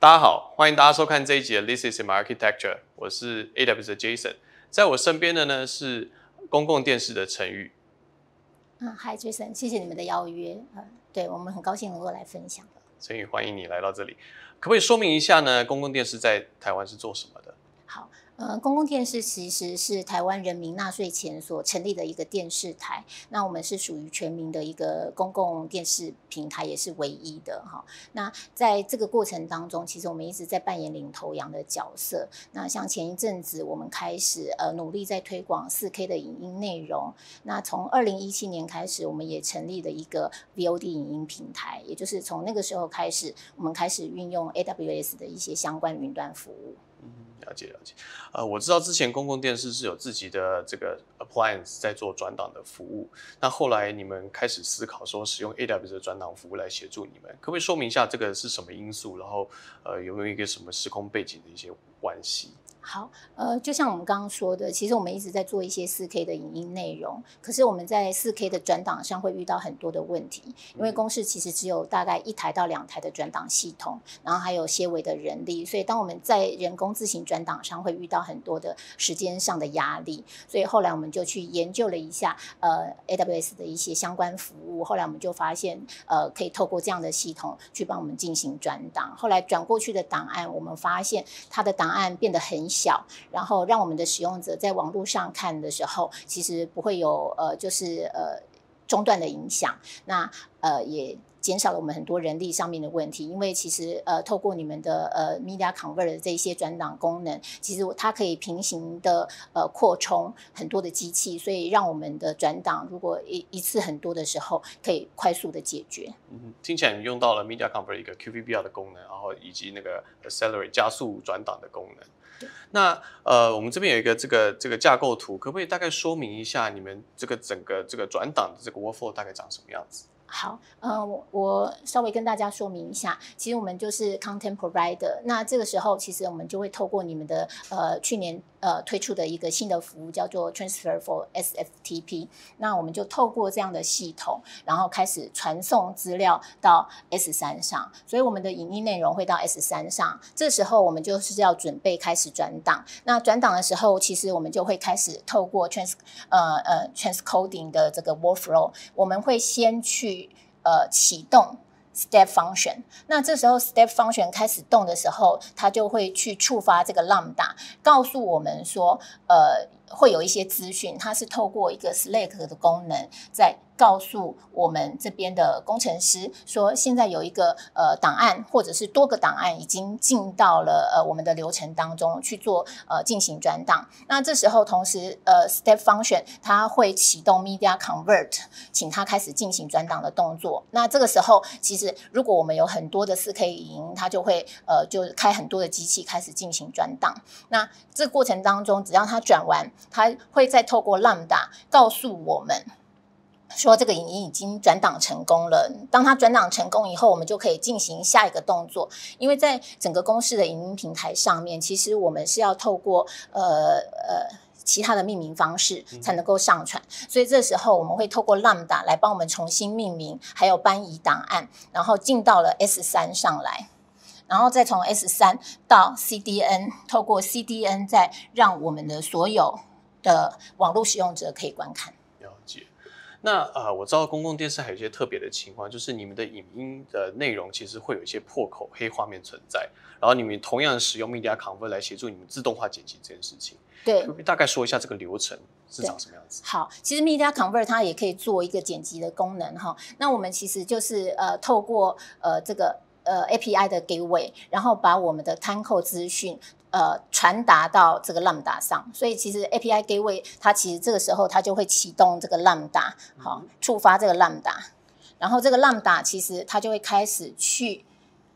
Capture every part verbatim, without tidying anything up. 大家好，欢迎大家收看这一集的 This is my architecture， 我是 A W S 的 Jason， 在我身边的呢是公共电视的陈玉。嗯，嗨 Jason， 谢谢你们的邀约，嗯，对我们很高兴能够来分享。陈玉，欢迎你来到这里，可不可以说明一下呢？公共电视在台湾是做什么的？好。呃，公共电视其实是台湾人民纳税钱所成立的一个电视台，那我们是属于全民的一个公共电视平台，也是唯一的哈。那在这个过程当中，其实我们一直在扮演领头羊的角色。那像前一阵子，我们开始呃努力在推广 四K 的影音内容。那从二零一七年开始，我们也成立了一个 V O D 影音平台，也就是从那个时候开始，我们开始运用 A W S 的一些相关云端服务。嗯，了解了解，呃，我知道之前公共电视是有自己的这个 appliance 在做转档的服务，那后来你们开始思考说使用 A W S 的转档服务来协助你们，可不可以说明一下这个是什么因素，然后呃有没有一个什么时空背景的一些关系？好，呃，就像我们刚刚说的，其实我们一直在做一些 四K 的影音内容，可是我们在 四K 的转档上会遇到很多的问题，因为公视其实只有大概一台到两台的转档系统，然后还有些微的人力，所以当我们在人工自行转档上会遇到很多的时间上的压力，所以后来我们就去研究了一下，呃 ，A W S 的一些相关服务，后来我们就发现，呃，可以透过这样的系统去帮我们进行转档，后来转过去的档案，我们发现它的档案变得很小，然后让我们的使用者在网络上看的时候，其实不会有呃，就是呃中断的影响。那呃也减少了我们很多人力上面的问题，因为其实呃透过你们的呃 MediaConvert 的这些转档功能，其实它可以平行的呃扩充很多的机器，所以让我们的转档如果一一次很多的时候，可以快速的解决。嗯，听起来你用到了 MediaConvert 一个 Q V B R 的功能，然后以及那个 Accelerate 加速转档的功能。那呃，我们这边有一个这个这个架构图，可不可以大概说明一下你们这个整个这个转档的这个 workflow 大概长什么样子？好，呃，我我稍微跟大家说明一下，其实我们就是 content provider。那这个时候，其实我们就会透过你们的呃去年呃推出的一个新的服务，叫做 Transfer for S F T P。那我们就透过这样的系统，然后开始传送资料到 S 三 上，所以我们的影音内容会到 S 三 上。这时候我们就是要准备开始转档。那转档的时候，其实我们就会开始透过 trans 呃呃 transcoding 的这个 workflow， 我们会先去呃，启动 Step Function， 那这时候 Step Function 开始动的时候，它就会去触发这个 Lambda， 告诉我们说，呃，会有一些资讯，它是透过一个 Slack 的功能在告诉我们这边的工程师说，现在有一个呃档案或者是多个档案已经进到了呃我们的流程当中去做呃进行转档。那这时候同时呃 Step Function 它会启动 MediaConvert， 请它开始进行转档的动作。那这个时候其实如果我们有很多的 四K 影音，它就会呃就开很多的机器开始进行转档。那这过程当中，只要它转完，它会再透过 Lambda 告诉我们说这个影音已经转档成功了。当它转档成功以后，我们就可以进行下一个动作。因为在整个公司的影音平台上面，其实我们是要透过呃呃其他的命名方式才能够上传，所以这时候我们会透过 Lambda 来帮我们重新命名，还有搬移档案，然后进到了 S 三 上来。然后再从 S 三 到 C D N， 透过 C D N 再让我们的所有的网络使用者可以观看。了解。那呃，我知道公共电视还有一些特别的情况，就是你们的影音的内容其实会有一些破口、黑画面存在，然后你们同样使用 MediaConvert 来协助你们自动化剪辑这件事情。对，大概说一下这个流程是长什么样子。好，其实 MediaConvert 它也可以做一个剪辑的功能哈。那我们其实就是呃，透过呃这个。呃 A P I 的 Gateway， 然后把我们的摊扣资讯呃传达到这个 Lambda 上，所以其实 A P I Gateway 它其实这个时候它就会启动这个 Lambda， 好，触发这个 Lambda， 然后这个 Lambda 其实它就会开始去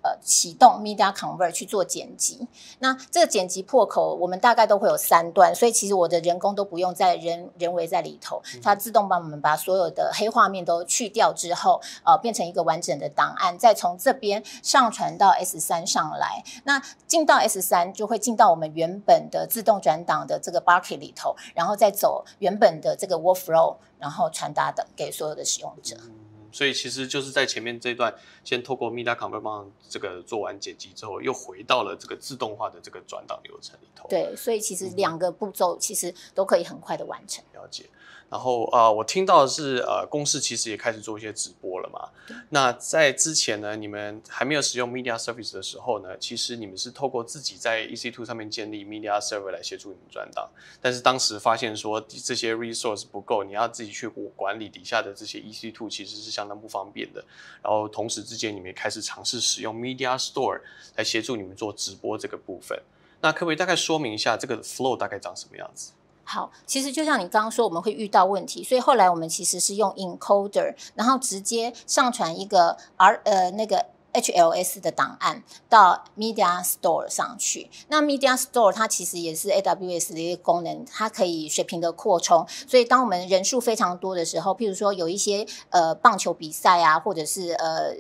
呃启动 MediaConvert 去做剪辑。那这个剪辑破口我们大概都会有三段，所以其实我的人工都不用再人人为在里头，它自动帮我们把所有的黑画面都去掉之后，呃变成一个完整的档案，再从这边上传到 S 三 上来。那进到 S 三 就会进到我们原本的自动转档的这个 bucket 里头，然后再走原本的这个 workflow， 然后传达的给所有的使用者。所以其实就是在前面这一段，先透过 MediaConvert 帮这个做完解析之后，又回到了这个自动化的这个转档流程里头。对，所以其实两个步骤其实都可以很快的完成。嗯、了解。然后啊、呃，我听到的是呃，公司其实也开始做一些直播了嘛。那在之前呢，你们还没有使用 Media Service 的时候呢，其实你们是透过自己在 E C two 上面建立 Media Server 来协助你们转档，但是当时发现说这些 resource 不够，你要自己去管理底下的这些 E C two， 其实是相当不方便的。然后同时之间，你们也开始尝试使用 Media Store 来协助你们做直播这个部分。那可不可以大概说明一下这个 flow 大概长什么样子？好，其实就像你刚刚说，我们会遇到问题，所以后来我们其实是用 encoder， 然后直接上传一个 R 呃那个 H L S 的档案到 Media Store 上去。那 Media Store 它其实也是 A W S 的一个功能，它可以水平的扩充。所以当我们人数非常多的时候，譬如说有一些呃棒球比赛啊，或者是呃。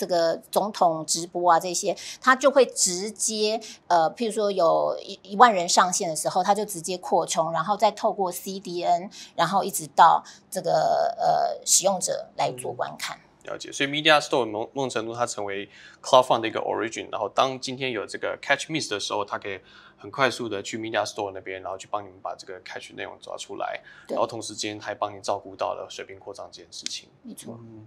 这个总统直播啊，这些他就会直接呃，譬如说有一一万人上线的时候，他就直接扩充，然后再透过 C D N， 然后一直到这个呃使用者来做观看。嗯、了解，所以 Media Store 某种程度它成为 Cloud Front 的一个 origin， 然后当今天有这个 catch miss 的时候，它可以很快速的去 Media Store 那边，然后去帮你们把这个 catch 内容抓出来，然后同时间还帮你照顾到了水平扩张这件事情。没错、嗯，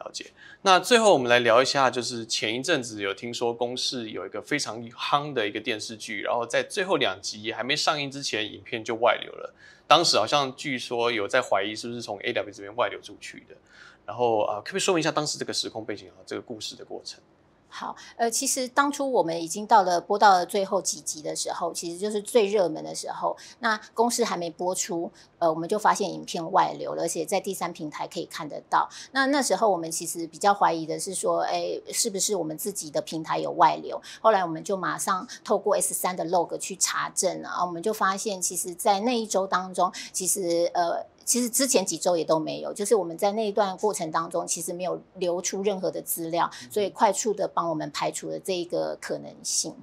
了解。那最后我们来聊一下，就是前一阵子有听说公视有一个非常夯的一个电视剧，然后在最后两集还没上映之前，影片就外流了。当时好像据说有在怀疑是不是从 A W S 这边外流出去的。然后啊、呃，可不可以说明一下当时这个时空背景和这个故事的过程？好，呃，其实当初我们已经到了播到了最后几集的时候，其实就是最热门的时候。那公视还没播出，呃，我们就发现影片外流了，而且在第三平台可以看得到。那那时候我们其实比较怀疑的是说，哎，是不是我们自己的平台有外流？后来我们就马上透过 S three 的 log 去查证啊，我们就发现，其实，在那一周当中，其实呃。其实之前几周也都没有，就是我们在那一段过程当中，其实没有流出任何的资料，所以快速的帮我们排除了这一个可能性。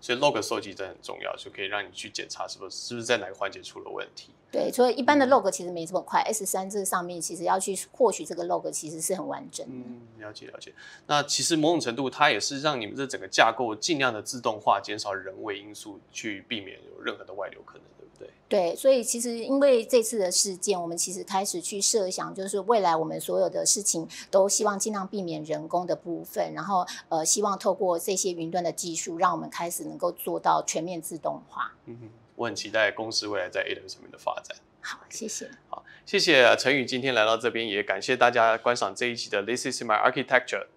所以 log 收集真的很重要，就可以让你去检查是不是是不是在哪个环节出了问题。对，所以一般的 log 其实没这么快、嗯、，S three 这上面其实要去获取这个 log 其实是很完整的。嗯，了解了解。那其实某种程度它也是让你们这整个架构尽量的自动化，减少人为因素，去避免有任何的外流可能，对不对？对，所以其实因为这次的事件，我们其实开始去设想，就是未来我们所有的事情都希望尽量避免人工的部分，然后呃，希望透过这些云端的技术，让我们开始能够做到全面自动化。嗯哼。我很期待公司未来在 A W S 上面的发展。好，谢谢。好，谢谢陈宇今天来到这边，也感谢大家观赏这一期的 This is my architecture。